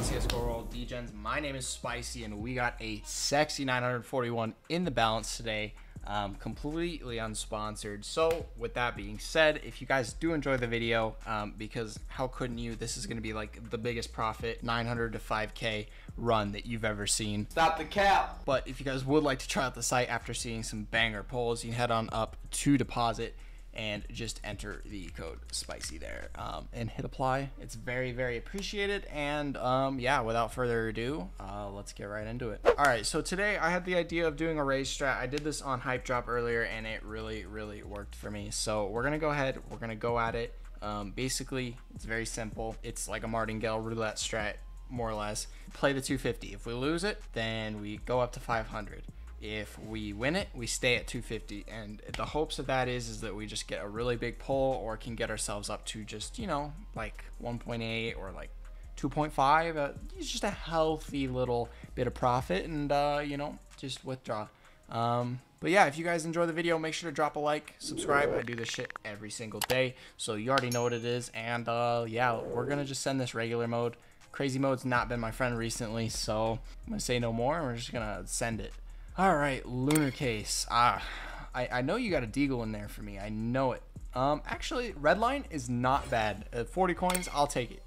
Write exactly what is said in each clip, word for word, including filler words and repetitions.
on C S G O World D gens. My name is Spicy, and we got a sexy nine forty-one in the balance today, um, completely unsponsored. So with that being said, if you guys do enjoy the video, um, because how couldn't you, this is going to be like the biggest profit nine hundred to five K run that you've ever seen. Stop the cap. But if you guys would like to try out the site after seeing some banger polls, you can head on up to Deposit and just enter the code SPICY there, um, and hit apply. It's very, very appreciated. And um, yeah, without further ado, uh, let's get right into it. All right, so today I had the idea of doing a raid strat. I did this on Hype Drop earlier, and it really, really worked for me. So we're gonna go ahead, we're gonna go at it. Um, basically, it's very simple. It's like a martingale roulette strat, more or less. Play the two fifty. If we lose it, then we go up to five hundred. If we win it, we stay at two fifty, and the hopes of that is is that we just get a really big pull, or can get ourselves up to just, you know, like one point eight or like two point five. Uh, it's just a healthy little bit of profit, and uh, you know, just withdraw. Um, but yeah, if you guys enjoy the video, make sure to drop a like, subscribe. I do this shit every single day, so you already know what it is. And uh, yeah, we're gonna just send this regular mode. Crazy mode's not been my friend recently, so I'm gonna say no more, and we're just gonna send it. All right, Lunar Case. Ah, I, I know you got a deagle in there for me. I know it. Um, actually, Redline is not bad. At forty coins, I'll take it.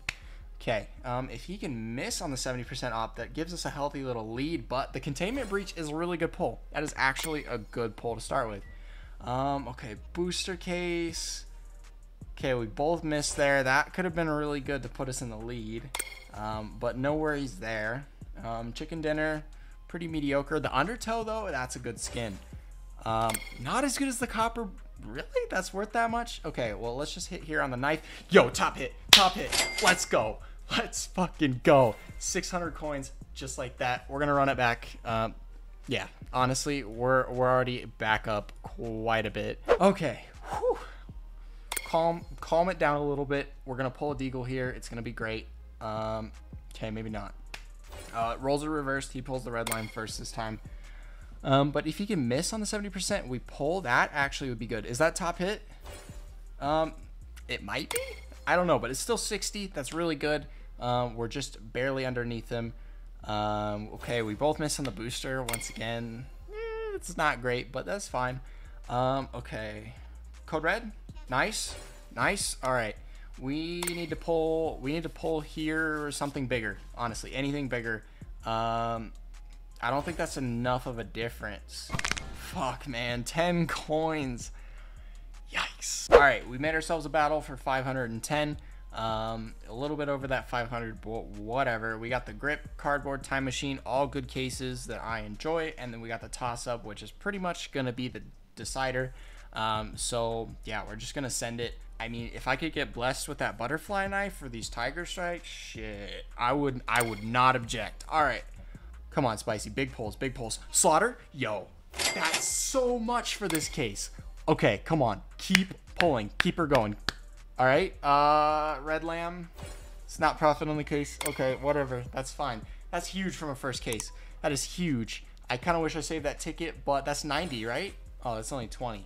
Okay, um, if he can miss on the seventy percent op, that gives us a healthy little lead, but the Containment Breach is a really good pull. That is actually a good pull to start with. Um, okay, Booster Case. Okay, we both missed there. That could have been really good to put us in the lead, um, but no worries there. Um, Chicken Dinner. Pretty mediocre. The Undertow, though, that's a good skin. Um, not as good as the Copper. Really? That's worth that much? Okay, well, let's just hit here on the knife. Yo, top hit. Top hit. Let's go. Let's fucking go. six hundred coins, just like that. We're going to run it back. Um, yeah, honestly, we're, we're already back up quite a bit. Okay. Whew. Calm, calm it down a little bit. We're going to pull a deagle here. It's going to be great. Um, okay, maybe not. Uh, rolls are reversed. He pulls the red line first this time. Um, but if he can miss on the seventy percent, we pull. That actually would be good. Is that top hit? Um, it might be. I don't know, but it's still sixty. That's really good. Um, we're just barely underneath him. Um, okay, we both miss on the booster once again. Eh, it's not great, but that's fine. Um, okay. Code red. Nice. Nice. All right. We need to pull, we need to pull here or something bigger, honestly, anything bigger. Um, I don't think that's enough of a difference. Fuck, man, ten coins. Yikes. All right, we made ourselves a battle for five hundred ten. Um, a little bit over that five hundred, but whatever. We got the grip, cardboard, time machine, all good cases that I enjoy. And then we got the toss up, which is pretty much going to be the decider. Um, so yeah, we're just going to send it. I mean, if I could get blessed with that butterfly knife for these tiger strikes, shit, I would, I would not object. All right, come on, Spicy, big pulls, big pulls. Slaughter, yo, that's so much for this case. Okay, come on, keep pulling, keep her going. All right, uh, Red Lamb, it's not profit on the case. Okay, whatever, that's fine. That's huge from a first case. That is huge. I kind of wish I saved that ticket, but that's ninety, right? Oh, that's only twenty.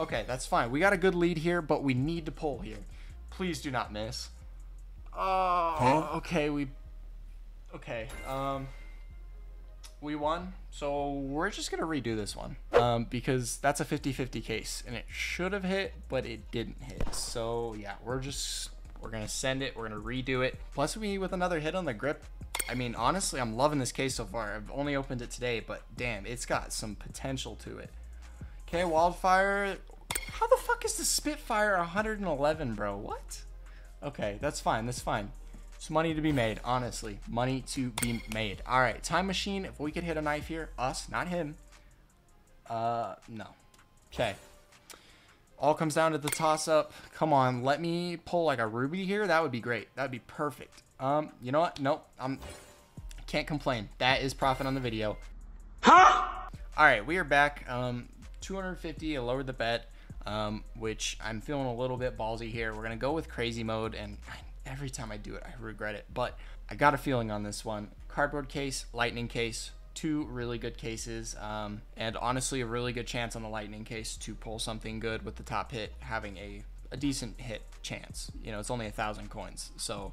Okay, that's fine. We got a good lead here, but we need to pull here. Please do not miss. Oh, huh? okay, we... Okay, um... we won, so we're just gonna redo this one. Um, because that's a fifty fifty case, and it should have hit, but it didn't hit. So, yeah, we're just... we're gonna send it, we're gonna redo it. Plus, we with another hit on the grip. I mean, honestly, I'm loving this case so far. I've only opened it today, but damn, it's got some potential to it. Okay, Wildfire. How the fuck is the Spitfire one eleven, bro? What? Okay, that's fine. That's fine. It's money to be made, honestly. Money to be made. All right, Time Machine. If we could hit a knife here. Us, not him. Uh, no. Okay. All comes down to the toss-up. Come on, let me pull like a ruby here. That would be great. That would be perfect. Um, you know what? Nope. I'm, I can't complain. That is profit on the video. Huh? All right, we are back. Um... two hundred fifty, I lowered the bet, um, which I'm feeling a little bit ballsy here. We're going to go with crazy mode, and I, every time I do it, I regret it, but I got a feeling on this one. Cardboard case, lightning case, two really good cases, um, and honestly, a really good chance on the lightning case to pull something good with the top hit, having a, a decent hit chance. You know, it's only a thousand coins, so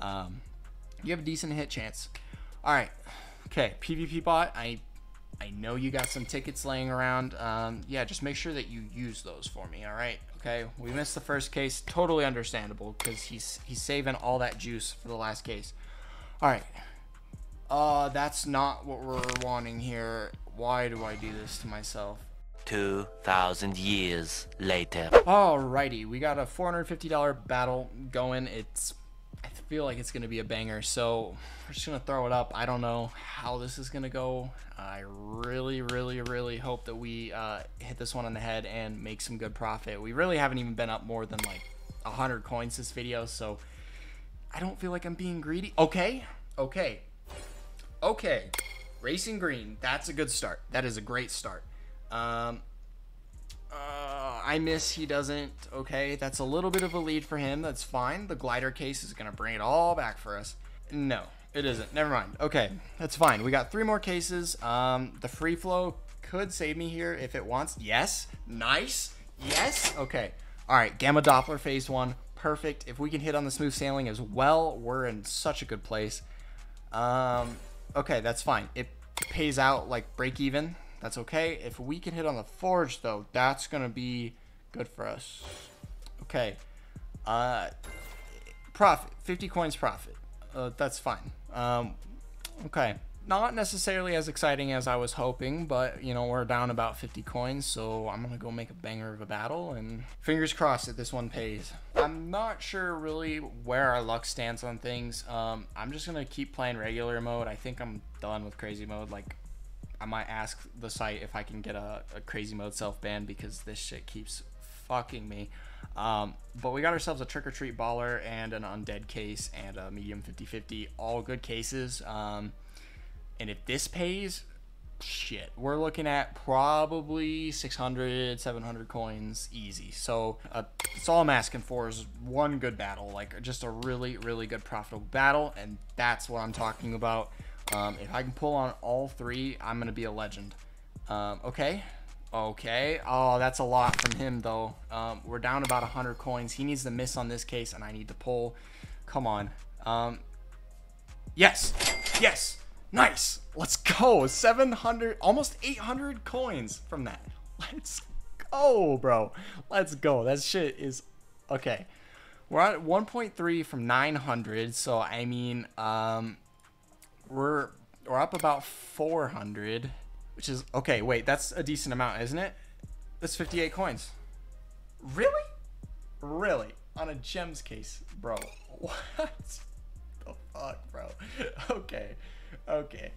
um, you have a decent hit chance. All right. Okay. PvP bot. I, I know you got some tickets laying around. Um, yeah, just make sure that you use those for me. All right. Okay. We missed the first case. Totally understandable because he's, he's saving all that juice for the last case. All right. Uh, that's not what we're wanting here. Why do I do this to myself? two thousand years later. Alrighty, we got a four hundred fifty dollar battle going. It's, I feel like it's gonna be a banger, so we're just gonna throw it up. I don't know how this is gonna go. I really, really, really hope that we uh, hit this one on the head and make some good profit. We really haven't even been up more than like one hundred coins this video, so I don't feel like I'm being greedy. Okay, okay, okay. Racing green, that's a good start. That is a great start. Um, uh, I miss, he doesn't. Okay, that's a little bit of a lead for him. That's fine. The glider case is going to bring it all back for us. No, it isn't. Never mind. Okay, that's fine. We got three more cases. Um, the free flow could save me here if it wants. Yes. Nice. Yes. Okay. All right. Gamma Doppler phase one. Perfect. If we can hit on the smooth sailing as well, we're in such a good place. Um, okay, that's fine. It pays out like break even. That's okay. If we can hit on the forge, though, that's going to be good for us. Okay. Uh, profit. fifty coins profit. Uh, that's fine. Um, okay. Not necessarily as exciting as I was hoping, but, you know, we're down about fifty coins, so I'm going to go make a banger of a battle, and fingers crossed that this one pays. I'm not sure really where our luck stands on things. Um, I'm just going to keep playing regular mode. I think I'm done with crazy mode. Like, I might ask the site if I can get a, a crazy mode self ban because this shit keeps fucking me. Um, but we got ourselves a trick or treat baller and an undead case and a medium fifty fifty, all good cases. Um, and if this pays, shit, we're looking at probably six hundred, seven hundred coins easy. So uh, it's all I'm asking for is one good battle, like just a really, really good profitable battle. And that's what I'm talking about. Um, if I can pull on all three, I'm going to be a legend. Um, okay. Okay. Oh, that's a lot from him, though. Um, we're down about one hundred coins. He needs to miss on this case, and I need to pull. Come on. Um, yes. Yes. Nice. Let's go. seven hundred, almost eight hundred coins from that. Let's go, bro. Let's go. That shit is okay. We're at one point three from nine hundred, so I mean... Um, We're, we're up about four hundred, which is, okay, wait, that's a decent amount, isn't it? That's fifty-eight coins. Really? Really? On a gems case, bro. What the fuck, bro? Okay. Okay.